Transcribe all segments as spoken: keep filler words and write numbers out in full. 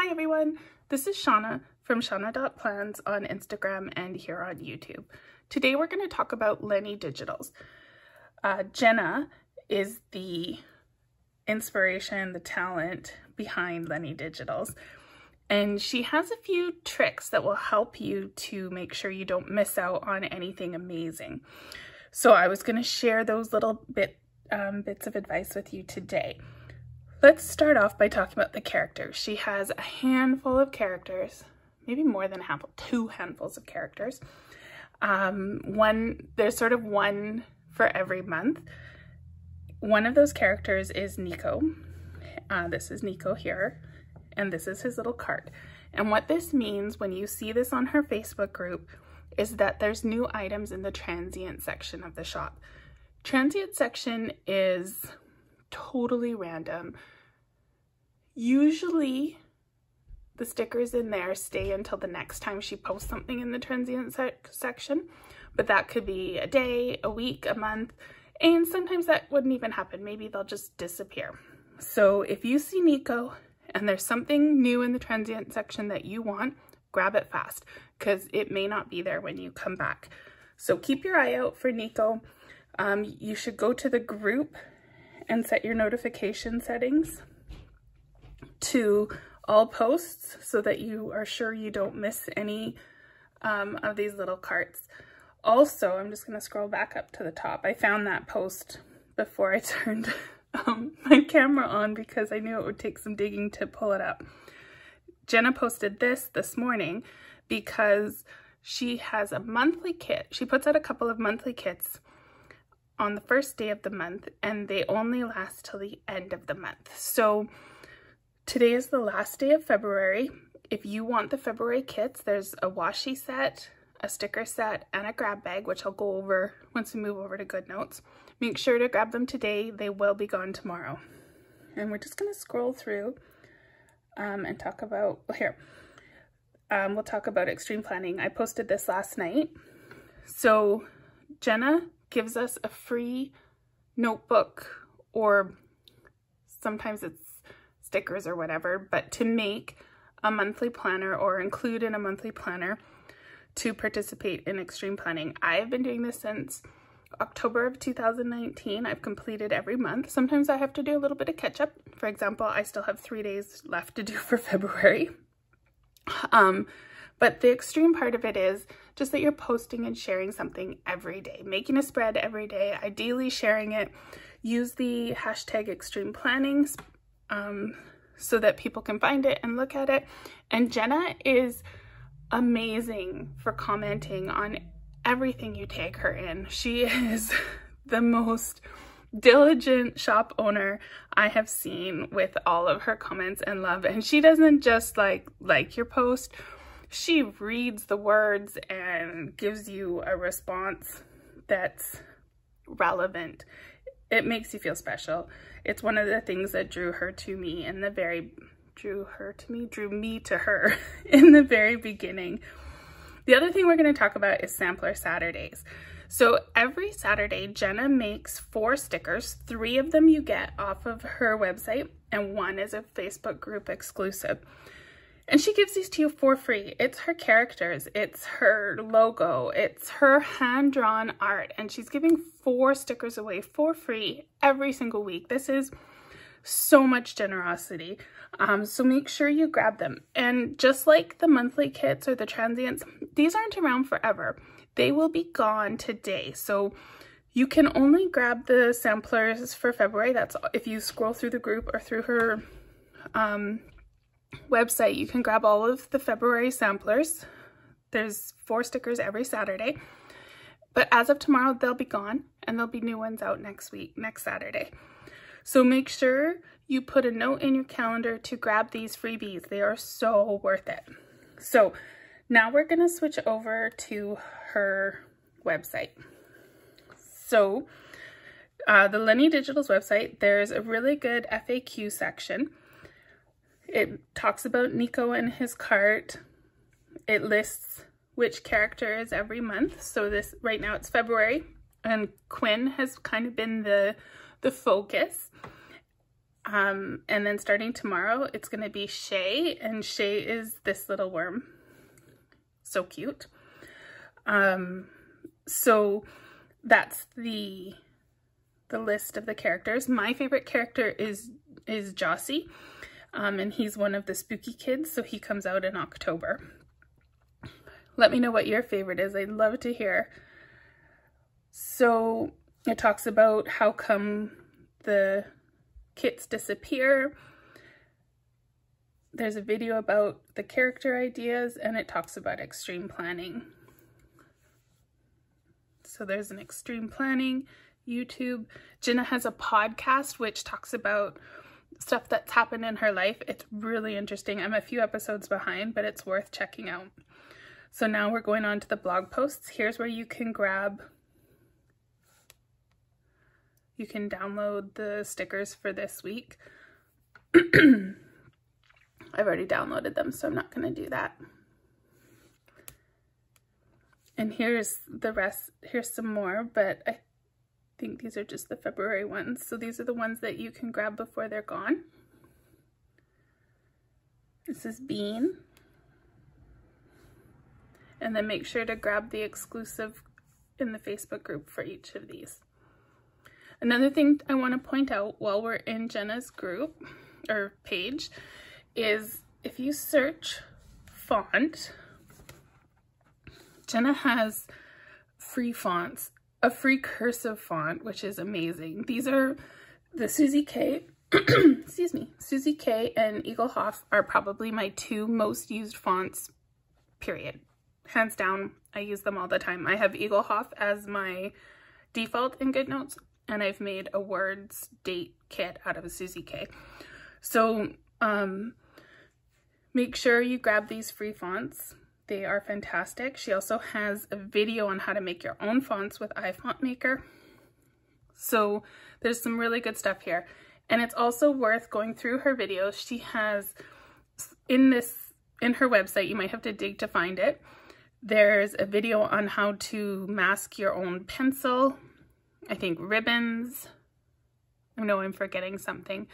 Hi everyone, this is Shauna from shauna dot plans on Instagram and here on YouTube. Today we're going to talk about Leni Digitals. Uh, Jenna is the inspiration, the talent behind Leni Digitals, and she has a few tricks that will help you to make sure you don't miss out on anything amazing. So I was going to share those little bit um, bits of advice with you today. Let's start off by talking about the characters. She has a handful of characters, maybe more than a handful, two handfuls of characters. Um, one, there's sort of one for every month. One of those characters is Nico. Uh, this is Nico here, and this is his little cart. And what this means when you see this on her Facebook group is that there's new items in the transient section of the shop. Transient section is totally random. Usually the stickers in there stay until the next time she posts something in the transient sec section, but that could be a day, a week, a month, and sometimes that wouldn't even happen. Maybe they'll just disappear. So if you see Nico and there's something new in the transient section that you want, grab it fast because it may not be there when you come back. So keep your eye out for Nico. Um, you should go to the group and set your notification settings to all posts so that you are sure you don't miss any um, of these little carts. Also, I'm just gonna scroll back up to the top. I found that post before I turned um, my camera on because I knew it would take some digging to pull it up. Jenna posted this this morning because she has a monthly kit. She puts out a couple of monthly kits on the first day of the month, and they only last till the end of the month. So today is the last day of February. If you want the February kits, there's a washi set, a sticker set, and a grab bag, which I'll go over once we move over to GoodNotes. Make sure to grab them today. They will be gone tomorrow. And we're just gonna scroll through um, and talk about, well, here, um, we'll talk about extreme planning. I posted this last night. So Jenna gives us a free notebook, or sometimes it's stickers or whatever, but to make a monthly planner or include in a monthly planner to participate in extreme planning. I've been doing this since October of two thousand nineteen. I've completed every month. Sometimes I have to do a little bit of catch up. For example, I still have three days left to do for February. Um, But the extreme part of it is just that you're posting and sharing something every day, making a spread every day, ideally sharing it. Use the hashtag extreme planning um, so that people can find it and look at it. And Jenna is amazing for commenting on everything you tag her in. She is the most diligent shop owner I have seen with all of her comments and love. And she doesn't just like like your post. She reads the words and gives you a response that's relevant. It makes you feel special. It's one of the things that drew her to me in the very, drew her to me, drew me to her in the very beginning. The other thing we're going to talk about is Sampler Saturdays. So every Saturday, Jenna makes four stickers. Three of them you get off of her website, and one is a Facebook group exclusive. And she gives these to you for free. It's her characters, it's her logo, it's her hand-drawn art, and she's giving four stickers away for free every single week. This is so much generosity. Um, so make sure you grab them. And just like the monthly kits or the transients, these aren't around forever. They will be gone today. So you can only grab the samplers for February. That's if you scroll through the group or through her um, website, you can grab all of the February samplers. There's four stickers every Saturday, but as of tomorrow they'll be gone, and there'll be new ones out next week, next Saturday. So make sure you put a note in your calendar to grab these freebies. They are so worth it. So now we're gonna switch over to her website. So uh, the Leni Digitals website, there's a really good F A Q section. It talks about Nico and his cart. It lists which character is every month. So this, right now it's February, and Quinn has kind of been the, the focus. Um, and then starting tomorrow, it's going to be Shay, and Shay is this little worm. So cute. Um, so that's the, the list of the characters. My favorite character is, is Jossie, um, and he's one of the spooky kids, so he comes out in October. Let me know what your favorite is. I'd love to hear. So it talks about how come the kits disappear. There's a video about the character ideas, and it talks about extreme planning. So there's an extreme planning YouTube. Jenna has a podcast which talks about stuff that's happened in her life. It's really interesting. I'm a few episodes behind, but it's worth checking out. So now we're going on to the blog posts. Here's where you can grab, you can download the stickers for this week. I've already downloaded them, so I'm not gonna do that. And here's the rest, here's some more, but I think these are just the February ones. So these are the ones that you can grab before they're gone. This is Bean. And then make sure to grab the exclusive in the Facebook group for each of these. Another thing I want to point out while we're in Jenna's group or page is if you search font, Jenna has free fonts, a free cursive font, which is amazing. These are the Susie K, excuse me, Susie K and Eagle Hoff are probably my two most used fonts, period. Hands down, I use them all the time. I have Eagle Hoff as my default in GoodNotes, and I've made a words date kit out of a Susie K. So um, make sure you grab these free fonts. They are fantastic. She also has a video on how to make your own fonts with iFont Maker. So there's some really good stuff here. And it's also worth going through her videos. She has, in this, in her website, you might have to dig to find it, there's a video on how to mask your own pencil, I think ribbons. I know I'm forgetting something,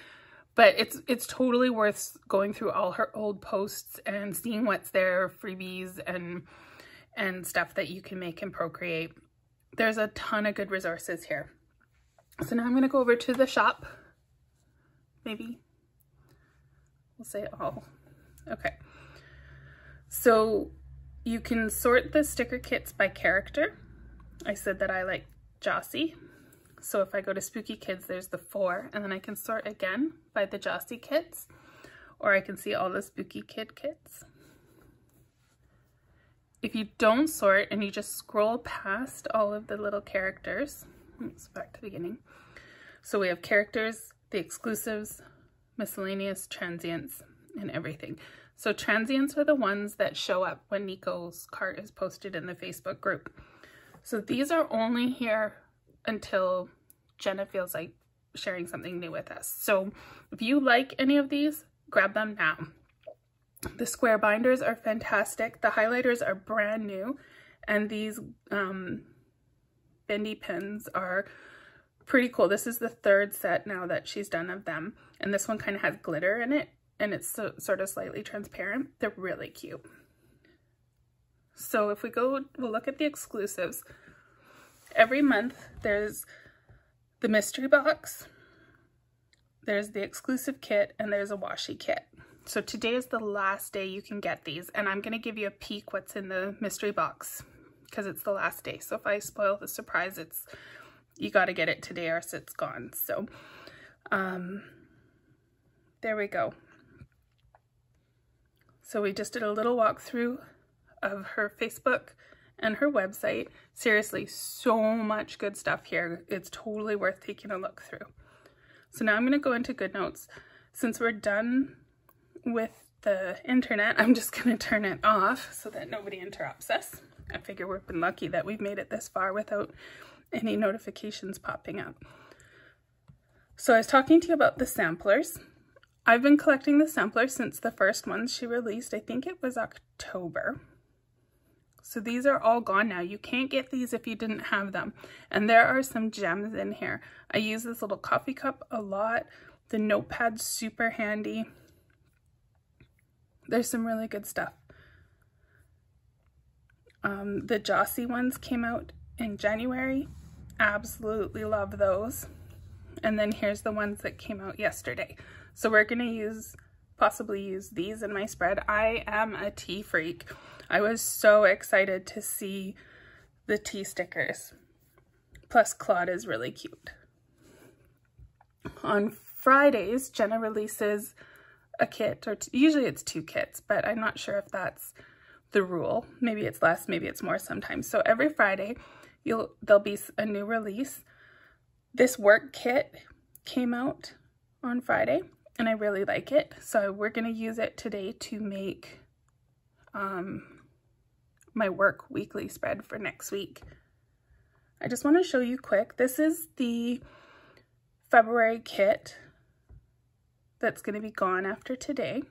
but it's it's totally worth going through all her old posts and seeing what's there, freebies and and stuff that you can make in Procreate. There's a ton of good resources here. So now I'm gonna go over to the shop. Maybe we'll say all. Okay. So you can sort the sticker kits by character. I said that I like Jossie. So if I go to Spooky Kids, there's the four, and then I can sort again by the Jossie kits, or I can see all the Spooky Kid kits. If you don't sort and you just scroll past all of the little characters, let's go back to the beginning. So we have characters, the exclusives, miscellaneous, transients, and everything. So transients are the ones that show up when Nico's cart is posted in the Facebook group. So these are only here until Jenna feels like sharing something new with us. So if you like any of these, grab them now. The square binders are fantastic. The highlighters are brand new. And these um, bendy pins are pretty cool. This is the third set now that she's done of them. And this one kind of has glitter in it, and it's so, sort of slightly transparent. They're really cute. So if we go, we'll look at the exclusives. Every month there's the mystery box, there's the exclusive kit, and there's a washi kit. So today is the last day you can get these, and I'm gonna give you a peek what's in the mystery box because it's the last day. So if I spoil the surprise, it's, you gotta get it today or else it's gone. So um, there we go. So we just did a little walkthrough of her Facebook and her website. Seriously, so much good stuff here. It's totally worth taking a look through. So now I'm gonna go into GoodNotes. Since we're done with the internet, I'm just gonna turn it off so that nobody interrupts us. I figure we've been lucky that we've made it this far without any notifications popping up. So I was talking to you about the samplers. I've been collecting the samplers since the first ones she released. I think it was October. So these are all gone now. You can't get these if you didn't have them. And there are some gems in here. I use this little coffee cup a lot. The notepad's super handy. There's some really good stuff. Um, the Jossie ones came out in January. Absolutely love those. And then here's the ones that came out yesterday. So we're gonna use, possibly use these in my spread. I am a tea freak. I was so excited to see the tea stickers. Plus Clawde is really cute. On Fridays, Jenna releases a kit, or usually it's two kits, but I'm not sure if that's the rule. Maybe it's less, maybe it's more sometimes. So every Friday, you'll there'll be a new release. This work kit came out on Friday, and I really like it. So we're gonna use it today to make um, my work weekly spread for next week. I just wanna show you quick, this is the February kit that's gonna be gone after today.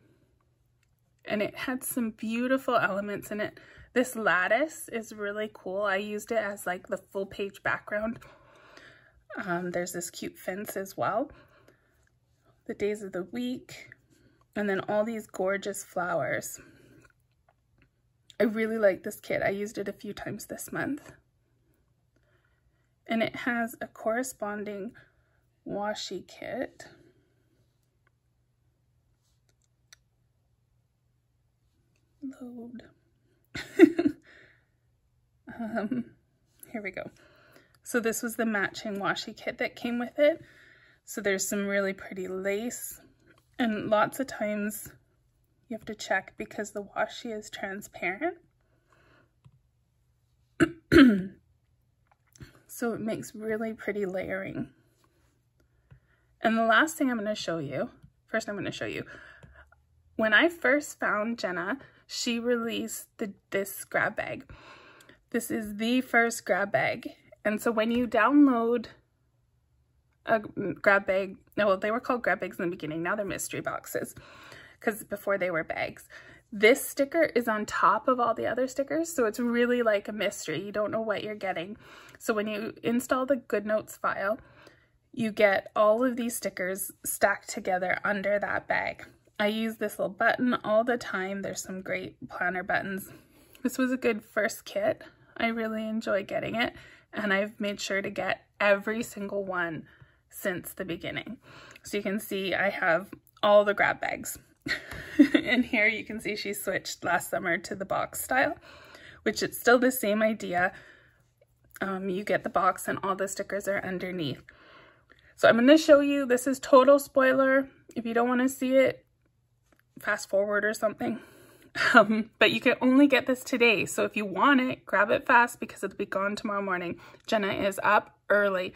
And it had some beautiful elements in it. This lattice is really cool. I used it as like the full page background. Um, there's this cute fence as well, the days of the week, and then all these gorgeous flowers. I really like this kit. I used it a few times this month. And it has a corresponding washi kit. Load. um, here we go. So this was the matching washi kit that came with it. So there's some really pretty lace, and lots of times you have to check because the washi is transparent. So it makes really pretty layering. And the last thing I'm going to show you, first I'm going to show you, when I first found Jenna, she released the, this grab bag. This is the first grab bag. And so when you download a grab bag, no, well, they were called grab bags in the beginning. Now they're mystery boxes because before they were bags. This sticker is on top of all the other stickers. So it's really like a mystery. You don't know what you're getting. So when you install the GoodNotes file, you get all of these stickers stacked together under that bag. I use this little button all the time. There's some great planner buttons. This was a good first kit. I really enjoy getting it. And I've made sure to get every single one since the beginning. So you can see I have all the grab bags. And here you can see she switched last summer to the box style, which it's still the same idea. Um, you get the box and all the stickers are underneath. So I'm gonna show you, this is total spoiler. If you don't wanna see it, fast forward or something. Um, but you can only get this today. So if you want it, grab it fast because it'll be gone tomorrow morning. Jenna is up early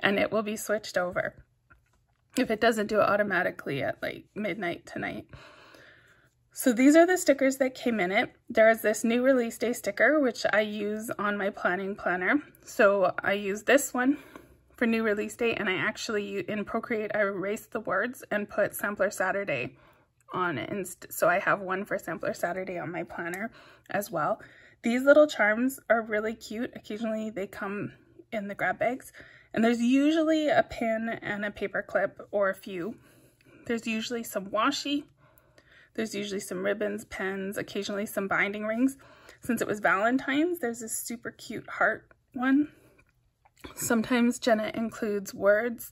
and it will be switched over. If it doesn't do it automatically at like midnight tonight. So these are the stickers that came in it. There is this new release day sticker, which I use on my planning planner. So I use this one for new release day, and I actually, in Procreate, I erased the words and put Sampler Saturday on it, and so I have one for Sampler Saturday on my planner as well. These little charms are really cute. Occasionally they come in the grab bags, and there's usually a pin and a paper clip or a few. There's usually some washi. There's usually some ribbons, pens, occasionally some binding rings. Since it was Valentine's, there's this super cute heart one. Sometimes Jenna includes words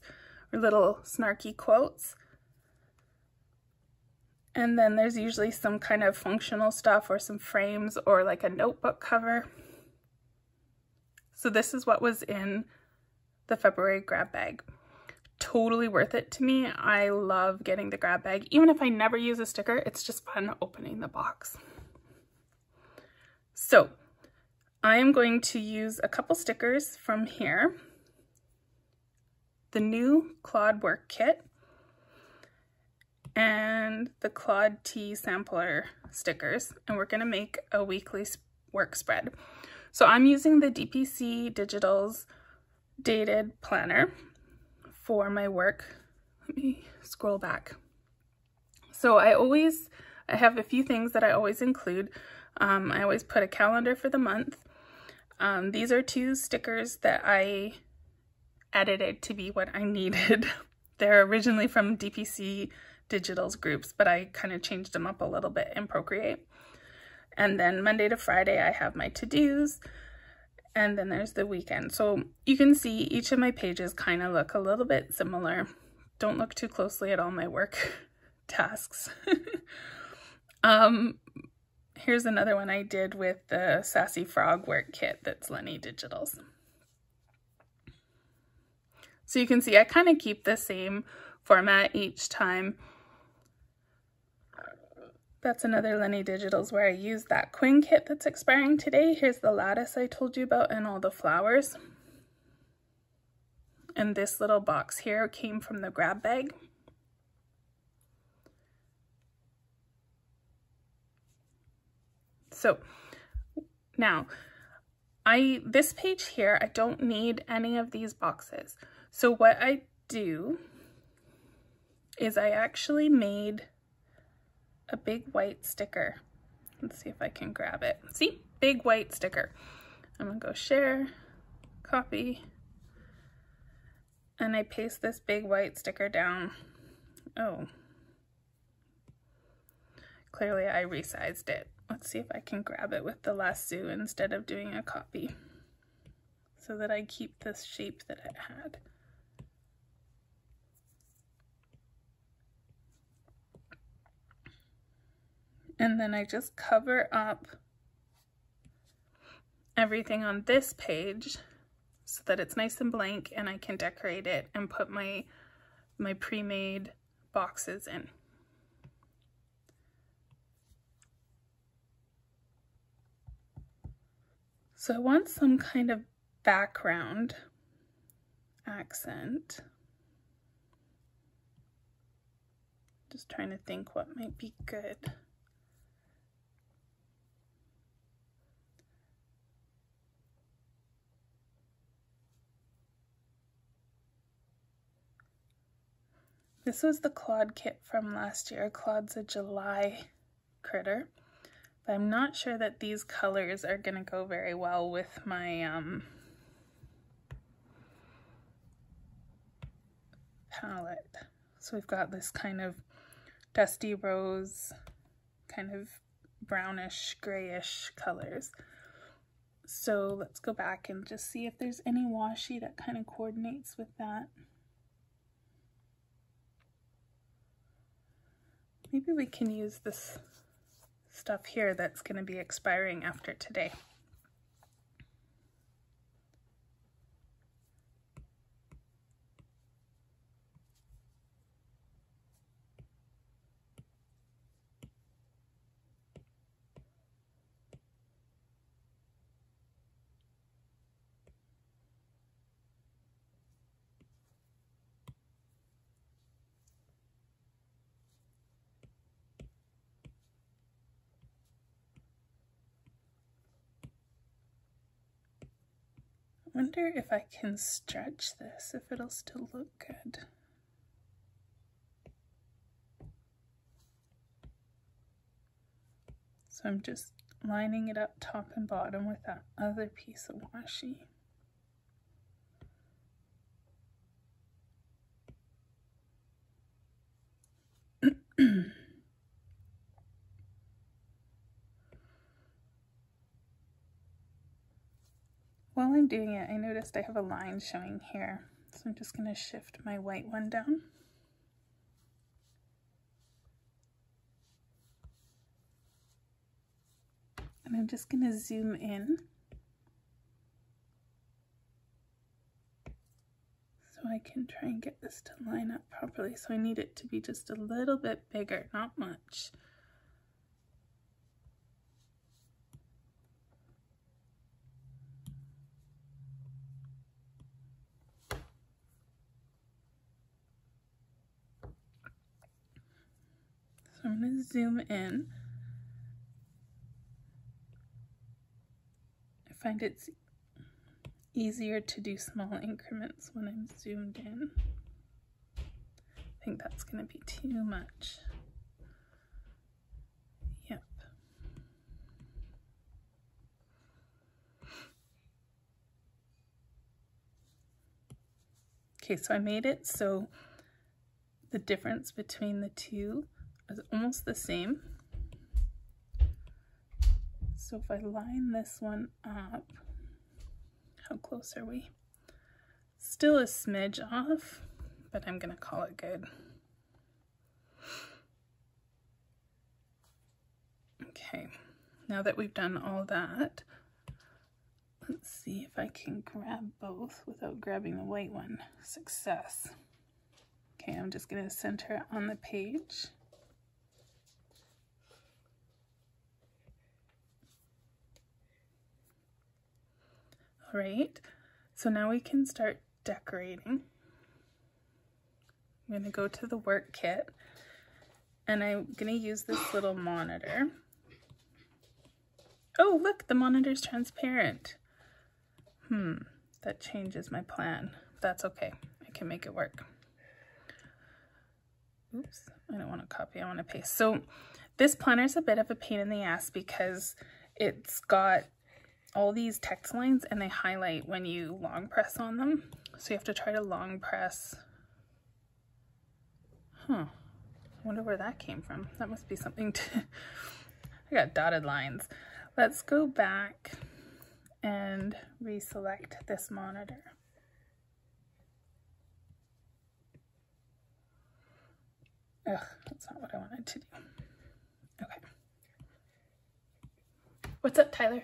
or little snarky quotes. And then there's usually some kind of functional stuff or some frames or like a notebook cover. So this is what was in the February grab bag. Totally worth it to me. I love getting the grab bag. Even if I never use a sticker, it's just fun opening the box. So I am going to use a couple stickers from here. The new Clawde Work Kit. And the Clawde Tea Sampler stickers, and we're gonna make a weekly work spread. So I'm using the D P C Digitals dated planner for my work. Let me scroll back. So I always, I have a few things that I always include. Um, I always put a calendar for the month. Um, these are two stickers that I edited to be what I needed They're originally from D P C Digitals groups, but I kind of changed them up a little bit in Procreate. And then Monday to Friday, I have my to-dos. And then there's the weekend. So you can see each of my pages kind of look a little bit similar. Don't look too closely at all my work tasks. um, here's another one I did with the Sassy Frog work kit that's Leni Digitals. So you can see I kind of keep the same format each time. That's another Leni Digitals where I used that Quinn kit that's expiring today. Here's the lattice I told you about and all the flowers. And this little box here came from the grab bag. So now, I this page here, I don't need any of these boxes. So what I do is I actually made a big white sticker. Let's see if I can grab it. See, big white sticker. I'm gonna go share, copy, and I paste this big white sticker down. Oh, clearly I resized it. Let's see if I can grab it with the lasso instead of doing a copy so that I keep this shape that it had. And then I just cover up everything on this page so that it's nice and blank and I can decorate it and put my, my pre-made boxes in. So I want some kind of background accent. Just trying to think what might be good. This was the Clawde kit from last year. Clawde's a July critter. But I'm not sure that these colors are gonna go very well with my um, palette. So we've got this kind of dusty rose, kind of brownish, grayish colors. So let's go back and just see if there's any washi that kind of coordinates with that. Maybe we can use this stuff here that's going to be expiring after today. I wonder if I can stretch this, if it'll still look good. So I'm just lining it up top and bottom with that other piece of washi. While I'm doing it, I noticed I have a line showing here, so I'm just going to shift my white one down. And I'm just going to zoom in so I can try and get this to line up properly. So I need it to be just a little bit bigger, not much. I'm going to zoom in. I find it's easier to do small increments when I'm zoomed in. I think that's going to be too much. Yep. Okay, so I made it so the difference between the two is almost the same. So if I line this one up, how close are we? Still a smidge off, but I'm gonna call it good. Okay, now that we've done all that, let's see if I can grab both without grabbing the white one. Success. Okay, I'm just gonna center on the page. All right, so now we can start decorating. I'm gonna go to the work kit and I'm gonna use this little monitor. Oh, look, the monitor's transparent. Hmm, that changes my plan. That's okay, I can make it work. Oops, I don't wanna copy, I wanna paste. So this planner's a bit of a pain in the ass because it's got all these text lines and they highlight when you long press on them. So you have to try to long press. Huh, I wonder where that came from. That must be something to, I got dotted lines. Let's go back and reselect this monitor. Ugh, that's not what I wanted to do. Okay. What's up, Tyler?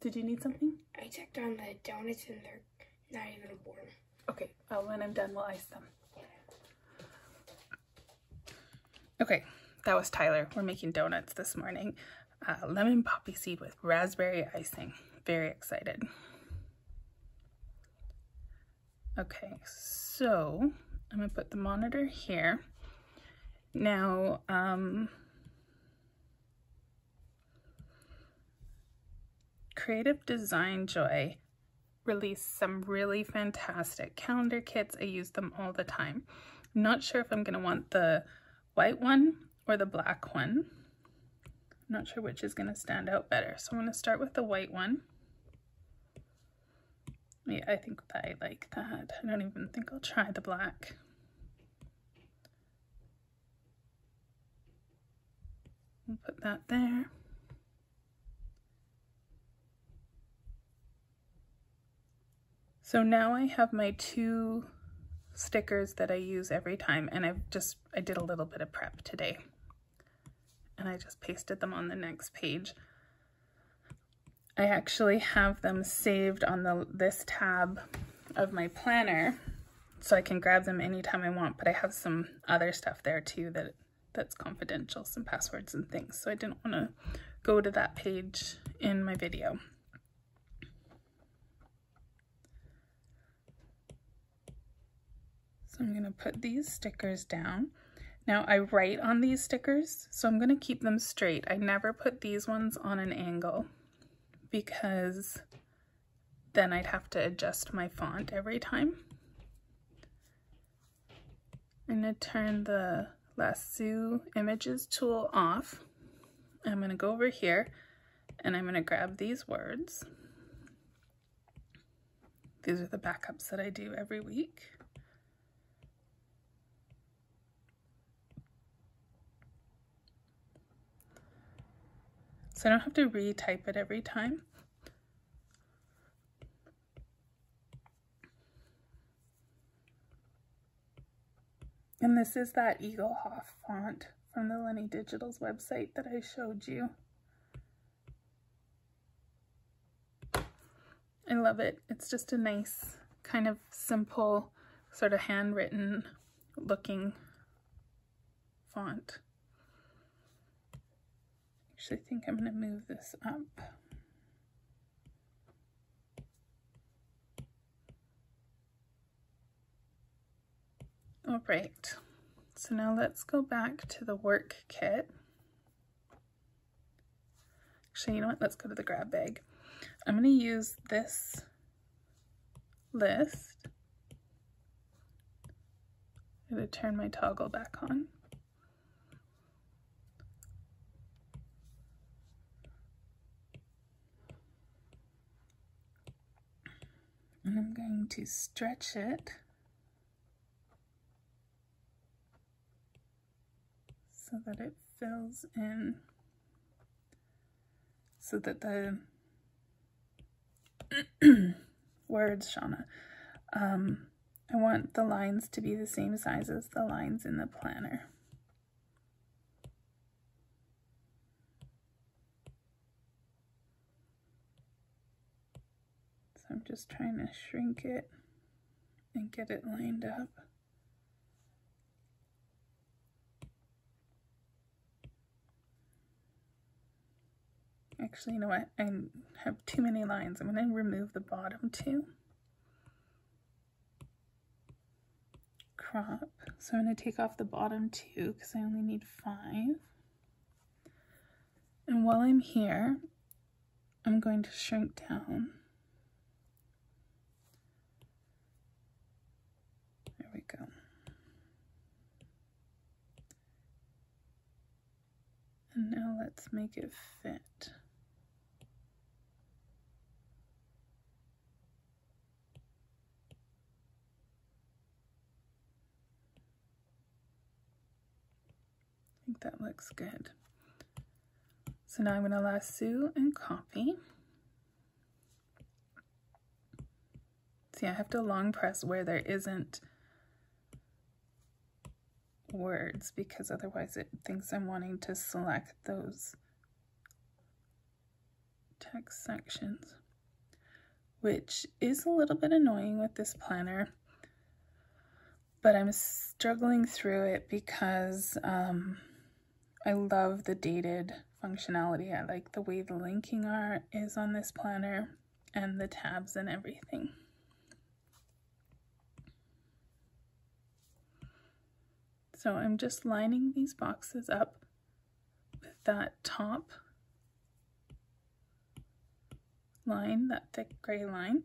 Did you need something? I checked on the donuts and they're not even warm. Okay, well, when I'm done, we'll ice them. Okay, that was Tyler. We're making donuts this morning. Uh, lemon poppy seed with raspberry icing. Very excited. Okay, so I'm gonna put the monitor here. Now, um, Creative Design Joy released some really fantastic calendar kits. I use them all the time. I'm not sure if I'm going to want the white one or the black one. I'm not sure which is going to stand out better. So I'm going to start with the white one. Yeah, I think I like that. I don't even think I'll try the black. We'll put that there. So now I have my two stickers that I use every time, and I've just, I did a little bit of prep today. And I just pasted them on the next page. I actually have them saved on the this tab of my planner, so I can grab them anytime I want, but I have some other stuff there too that that's confidential, some passwords and things, so I didn't want to go to that page in my video. So I'm gonna put these stickers down. Now I write on these stickers, so I'm gonna keep them straight. I never put these ones on an angle because then I'd have to adjust my font every time. I'm gonna turn the lasso images tool off. I'm gonna go over here and I'm gonna grab these words. These are the backups that I do every week. So I don't have to retype it every time. And this is that Eagle Hoff font from the Leni Digitals website that I showed you. I love it. It's just a nice kind of simple sort of handwritten looking font. I think I'm going to move this up. All right, so now let's go back to the work kit. Actually, you know what? Let's go to the grab bag. I'm going to use this list. I'm going to turn my toggle back on. And I'm going to stretch it so that it fills in, so that the words, Shauna, um, I want the lines to be the same size as the lines in the planner. So I'm just trying to shrink it and get it lined up. Actually, you know what? I have too many lines. I'm going to remove the bottom two. Crop. So I'm going to take off the bottom two because I only need five. And while I'm here, I'm going to shrink down. There we go. And now let's make it fit. I think that looks good. So now I'm going to lasso and copy. See, I have to long press where there isn't words, because otherwise it thinks I'm wanting to select those text sections, which is a little bit annoying with this planner, but I'm struggling through it because um, I love the dated functionality. I like the way the linking art is on this planner and the tabs and everything. So I'm just lining these boxes up with that top line, that thick gray line,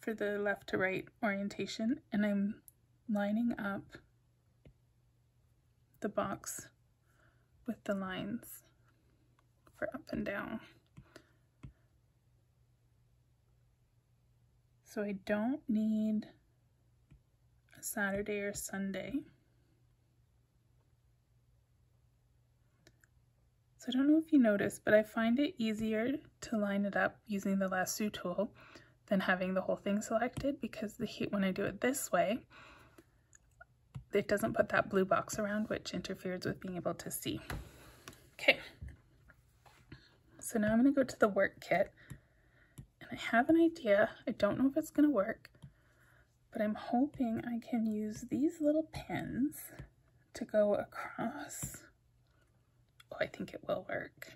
for the left to right orientation, and I'm lining up the box with the lines for up and down. So I don't need a Saturday or Sunday. So I don't know if you noticed, but I find it easier to line it up using the lasso tool than having the whole thing selected, because the heat, when I do it this way, it doesn't put that blue box around, which interferes with being able to see. Okay, so now I'm going to go to the work kit, and I have an idea. I don't know if it's going to work, but I'm hoping I can use these little pins to go across. Oh, I think it will work.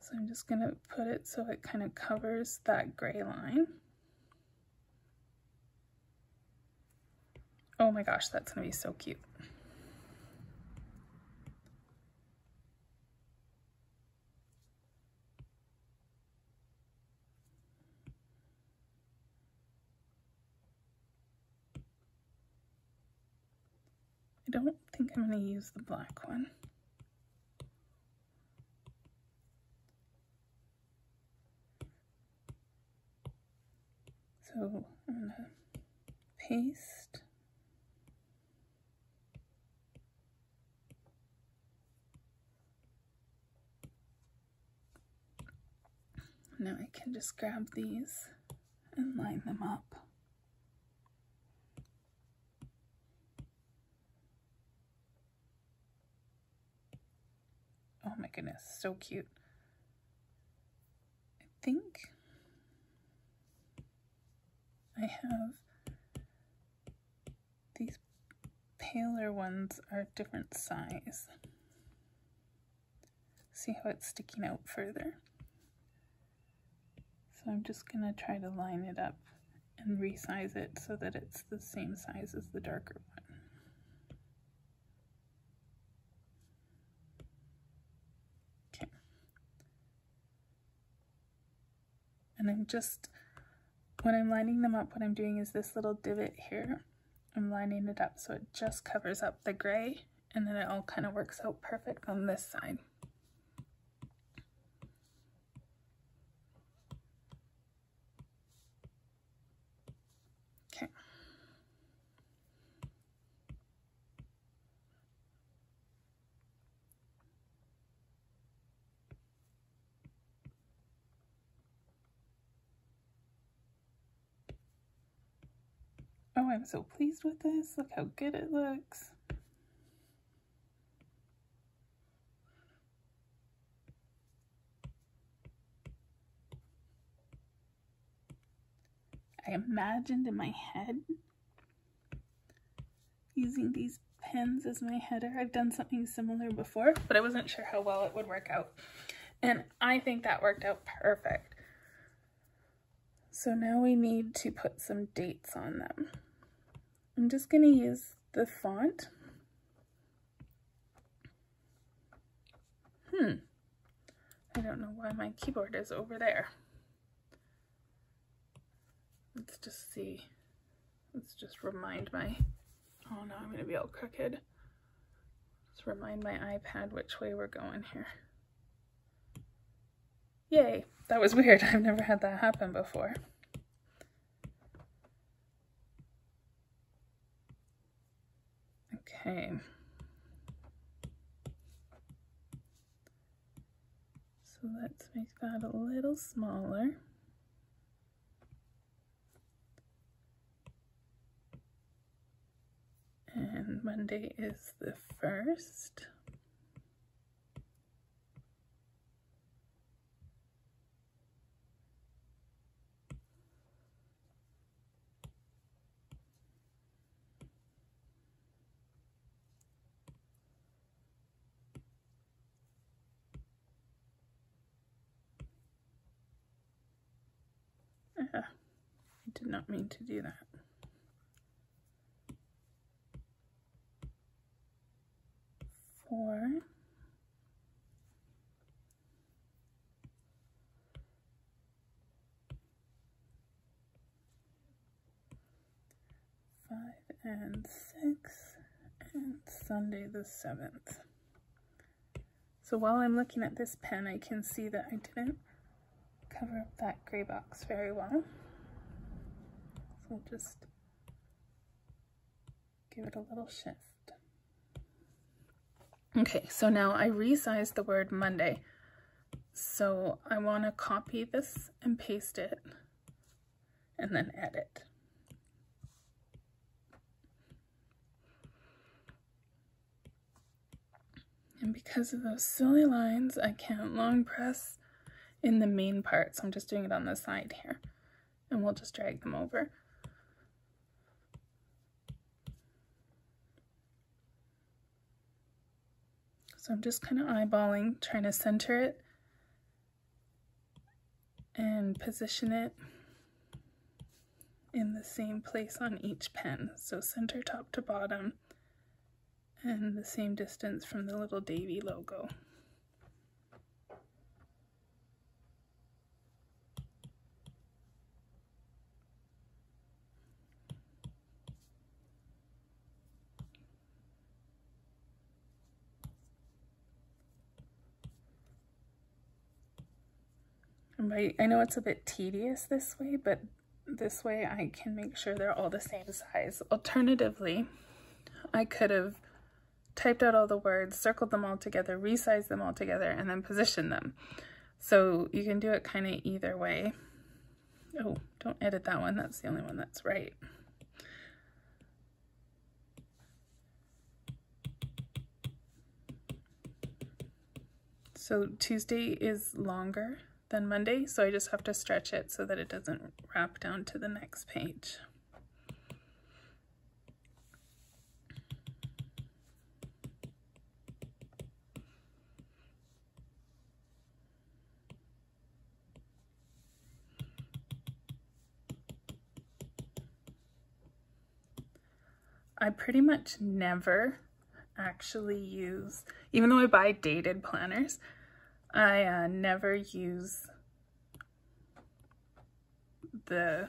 So I'm just going to put it so it kind of covers that gray line. Oh my gosh, that's going to be so cute. I don't think I'm going to use the black one. So I'm going to paste. Now I can just grab these and line them up. Oh my goodness, so cute. I think I have these paler ones are a different size. See how it's sticking out further? So I'm just going to try to line it up and resize it so that it's the same size as the darker one. Okay. And I'm just, when I'm lining them up, what I'm doing is this little divot here. I'm lining it up so it just covers up the gray, and then it all kind of works out perfect on this side. I'm so pleased with this. Look how good it looks. I imagined in my head using these pins as my header. I've done something similar before, but I wasn't sure how well it would work out. And I think that worked out perfect. So now we need to put some dates on them. I'm just going to use the font. Hmm. I don't know why my keyboard is over there. Let's just see. Let's just remind my... Oh no, I'm going to be all crooked. Let's remind my iPad which way we're going here. Yay! That was weird. I've never had that happen before. Okay. So let's make that a little smaller. And Monday is the first. Ah, I did not mean to do that. Four. Five and six, and Sunday the seventh. So while I'm looking at this pen, I can see that I didn't cover up that gray box very well. So I'll just give it a little shift. Okay, so now I resized the word Monday, so I want to copy this and paste it, and then edit. And because of those silly lines, I can't long press in the main part, so I'm just doing it on the side here, and we'll just drag them over. So I'm just kind of eyeballing, trying to center it and position it in the same place on each pen. So center top to bottom and the same distance from the little Davy logo. I know it's a bit tedious this way, but this way I can make sure they're all the same size. Alternatively, I could have typed out all the words, circled them all together, resized them all together, and then positioned them. So you can do it kind of either way. Oh, don't edit that one. That's the only one that's right. So Tuesday is longer than Monday, so I just have to stretch it so that it doesn't wrap down to the next page. I pretty much never actually use, even though I buy dated planners, I uh, never use the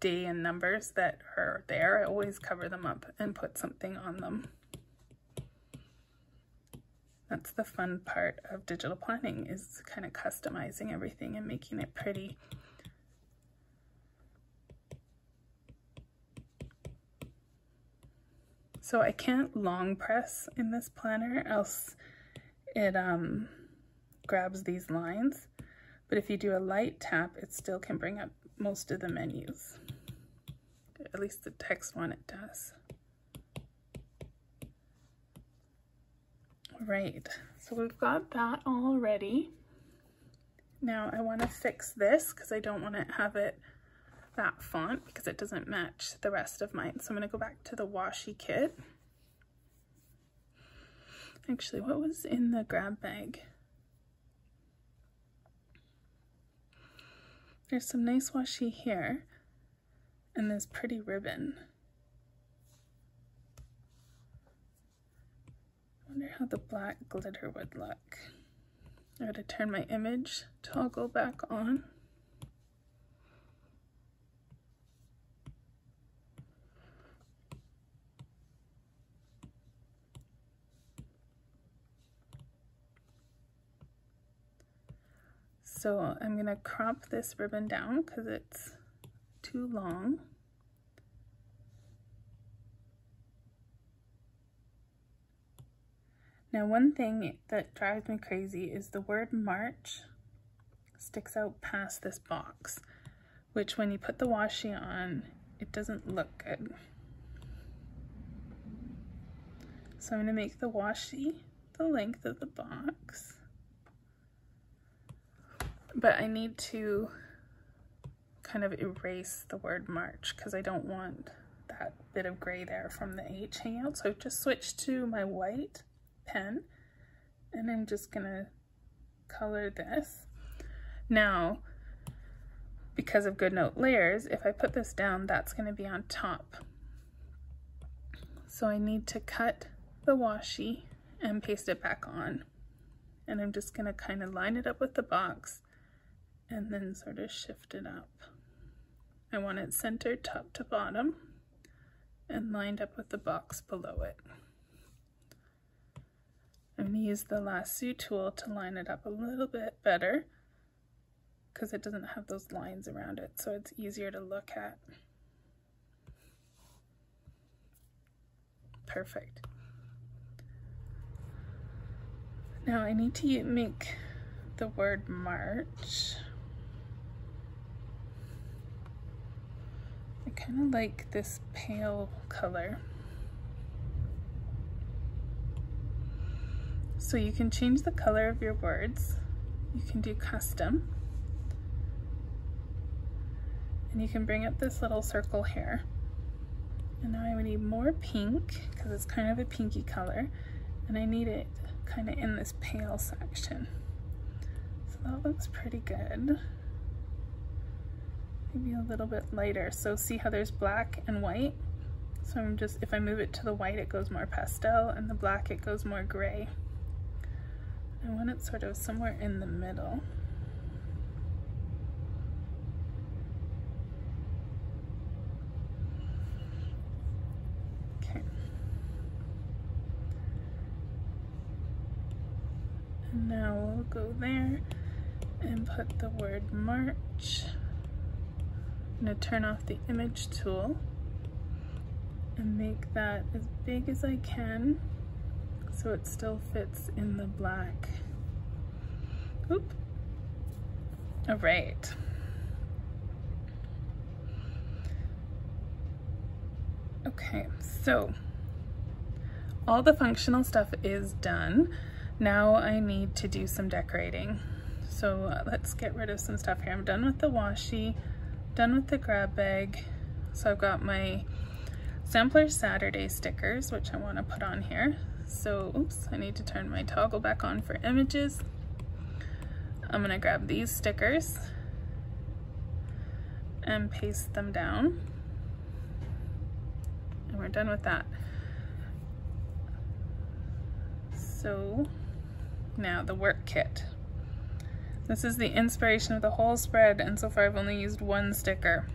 day and numbers that are there. I always cover them up and put something on them. That's the fun part of digital planning, is kind of customizing everything and making it pretty. So I can't long press in this planner, else it um, grabs these lines, but if you do a light tap, it still can bring up most of the menus. at least the text one it does. Right, so we've got that all ready. Now I want to fix this because I don't want to have it that font because it doesn't match the rest of mine. So I'm going to go back to the washi kit. Actually, what was in the grab bag? There's some nice washi here and this pretty ribbon. I wonder how the black glitter would look. I gotta turn my image toggle back on. So I'm going to crop this ribbon down because it's too long. Now one thing that drives me crazy is the word March sticks out past this box, which when you put the washi on, it doesn't look good. So I'm going to make the washi the length of the box. But I need to kind of erase the word March because I don't want that bit of gray there from the H hanging out. So I've just switched to my white pen and I'm just gonna color this. Now, because of GoodNote layers, if I put this down, that's gonna be on top. So I need to cut the washi and paste it back on. And I'm just gonna kind of line it up with the box and then sort of shift it up. I want it centered top to bottom and lined up with the box below it. I'm gonna use the lasso tool to line it up a little bit better because it doesn't have those lines around it, so it's easier to look at. Perfect. Now I need to make the word March. I kind of like this pale color. So you can change the color of your words. You can do custom. And you can bring up this little circle here. And now I would need more pink because it's kind of a pinky color. And I need it kind of in this pale section. So that looks pretty good. Maybe a little bit lighter. So see how there's black and white? So I'm just, if I move it to the white, it goes more pastel, and the black, it goes more gray. I want it sort of somewhere in the middle. Now we'll go there and put the word March. I'm going to turn off the image tool and make that as big as I can so it still fits in the black. Oop. All right. Okay, so all the functional stuff is done. Now I need to do some decorating. So uh, let's get rid of some stuff here. I'm done with the washi, done with the grab bag. So I've got my Sampler Saturday stickers, which I want to put on here. So, oops, I need to turn my toggle back on for images. I'm gonna grab these stickers and paste them down. And we're done with that. So, now the work kit. This is the inspiration of the whole spread, and so far I've only used one sticker.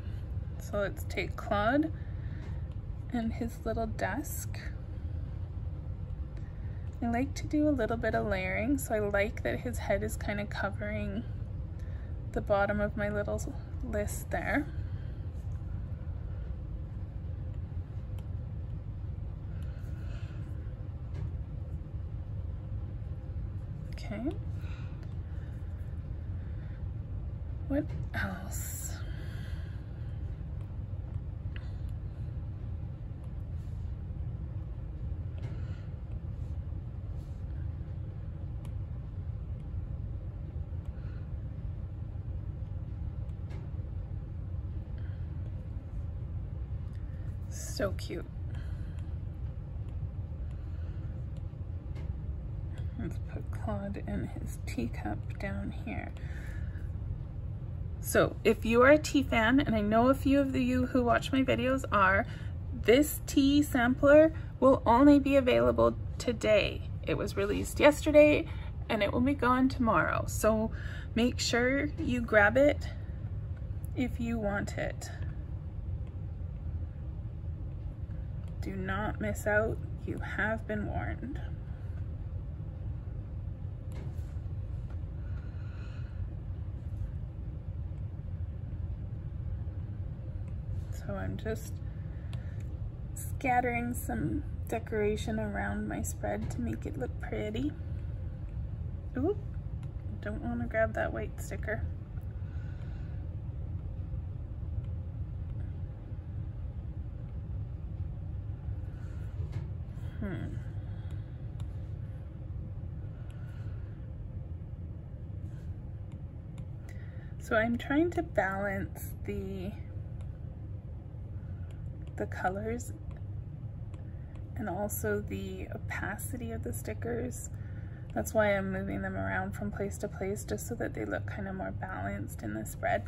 So let's take Clawde and his little desk. I like to do a little bit of layering, so I like that his head is kind of covering the bottom of my little list there. Okay. What else? So cute. Let's put Clawde and his teacup down here. So if you are a tea fan, and I know a few of you who watch my videos are, this tea sampler will only be available today. It was released yesterday and it will be gone tomorrow. So make sure you grab it if you want it. Do not miss out. You have been warned. So I'm just scattering some decoration around my spread to make it look pretty. Ooh, don't want to grab that white sticker. Hmm. So I'm trying to balance the the colors and also the opacity of the stickers. That's why I'm moving them around from place to place, just so that they look kind of more balanced in the spread.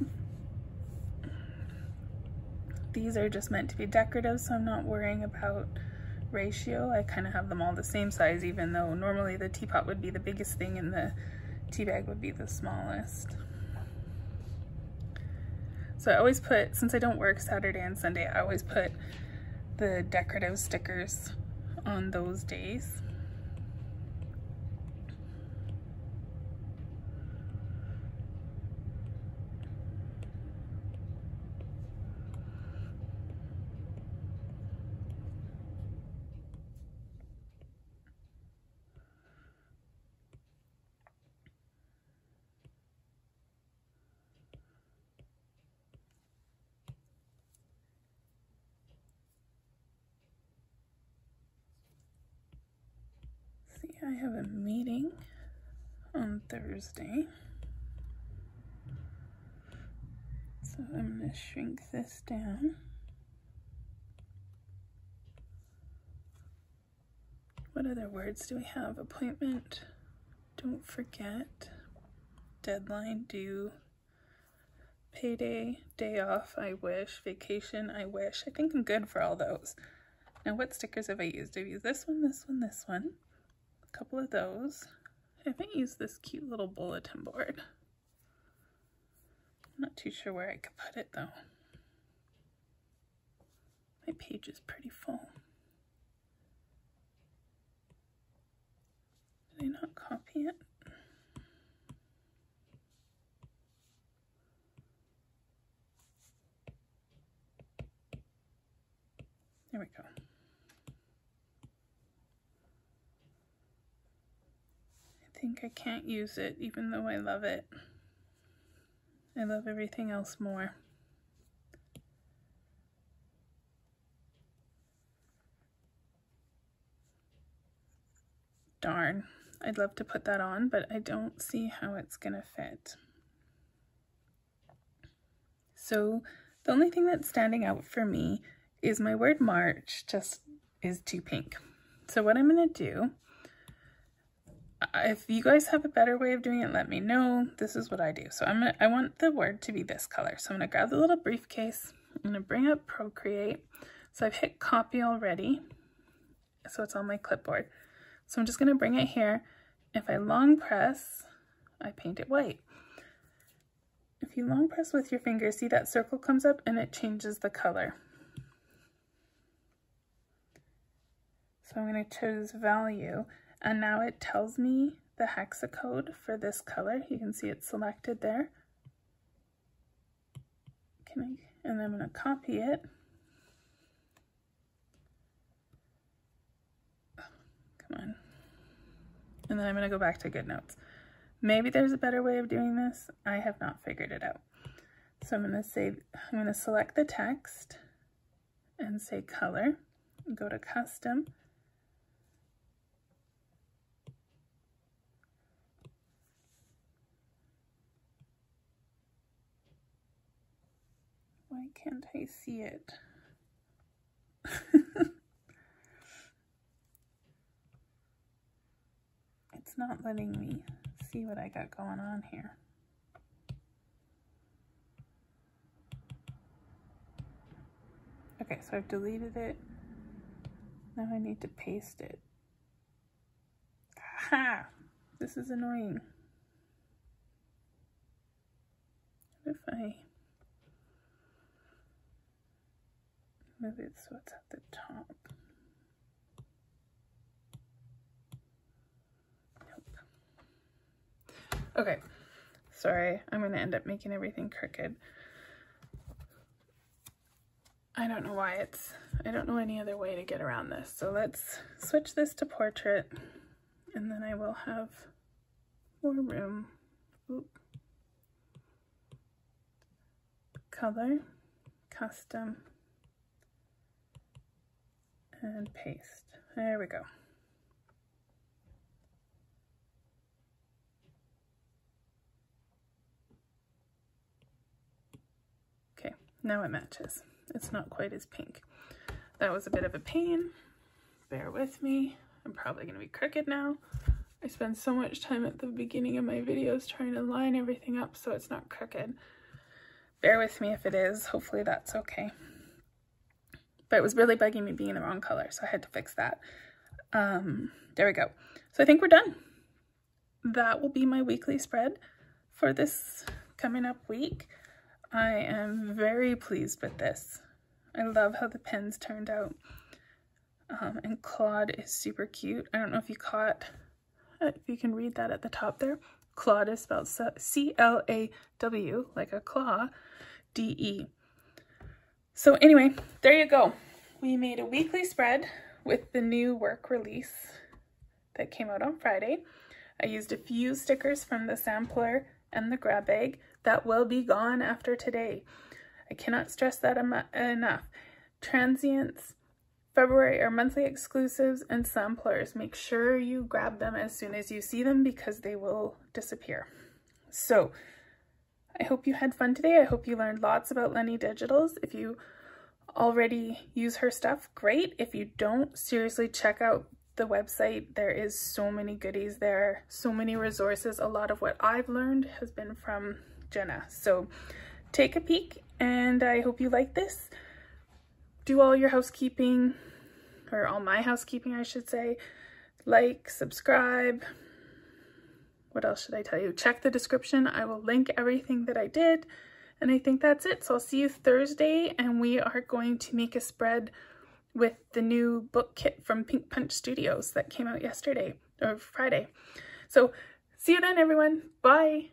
These are just meant to be decorative, so I'm not worrying about ratio. I kind of have them all the same size, even though normally the teapot would be the biggest thing and the tea bag would be the smallest. So I always put, since I don't work Saturday and Sunday, I always put the decorative stickers on those days. I have a meeting on Thursday, so I'm going to shrink this down. What other words do we have? Appointment, don't forget, deadline, due, payday, day off, I wish, vacation, I wish. I think I'm good for all those. Now what stickers have I used? I've used this one, this one, this one. Couple of those. I haven't used this cute little bulletin board. I'm not too sure where I could put it though. My page is pretty full. Did I not copy it? There we go. I think I can't use it, even though I love it. I love everything else more. Darn, I'd love to put that on, but I don't see how it's gonna fit. So the only thing that's standing out for me is my word March just is too pink. So what I'm gonna do, if you guys have a better way of doing it, let me know. This is what I do. So I'm gonna, I want the word to be this color. So I'm going to grab the little briefcase. I'm going to bring up Procreate. So I've hit copy already. So it's on my clipboard. So I'm just going to bring it here. If I long press, I paint it white. If you long press with your finger, see that circle comes up and it changes the color. So I'm going to choose value. And now it tells me the hexa code for this color. You can see it's selected there. Can I, and I'm going to copy it. Oh, come on. And then I'm going to go back to GoodNotes. Maybe there's a better way of doing this. I have not figured it out. So I'm going to say, I'm going to select the text and say color, and go to custom. Why can't I see it? It's not letting me see what I got going on here. Okay, so I've deleted it. Now I need to paste it. Ha! This is annoying. What if I move it so it's at the top? Nope. Okay, sorry, I'm gonna end up making everything crooked. I don't know why it's, I don't know any other way to get around this. So let's switch this to portrait, and then I will have more room. Oop. Color, custom, and paste. There we go. Okay, now it matches. It's not quite as pink. That was a bit of a pain. Bear with me. I'm probably going to be crooked now. I spend so much time at the beginning of my videos trying to line everything up so it's not crooked. Bear with me if it is. Hopefully that's okay. But it was really bugging me being the wrong color, so I had to fix that. Um, there we go. So I think we're done. That will be my weekly spread for this coming up week. I am very pleased with this. I love how the pens turned out. Um, and Clawde is super cute. I don't know if you caught, if you can read that at the top there. Clawde is spelled C L A W, like a claw, D E. So anyway, there you go. We made a weekly spread with the new work release that came out on Friday. I used a few stickers from the sampler and the grab bag. That will be gone after today. I cannot stress that enough. Transients, February or monthly exclusives, and samplers. Make sure you grab them as soon as you see them because they will disappear. So I hope you had fun today. I hope you learned lots about Leni Digitals. If you already use her stuff, great. If you don't, seriously check out the website. There is so many goodies there, so many resources. A lot of what I've learned has been from Jenna. So take a peek, and I hope you like this. Do all your housekeeping, or all my housekeeping, I should say. Like, subscribe. What else should I tell you? Check the description. I will link everything that I did, and I think that's it. So I'll see you Thursday, and we are going to make a spread with the new book kit from Pink Punch Studios that came out yesterday, or Friday. So see you then, everyone. Bye.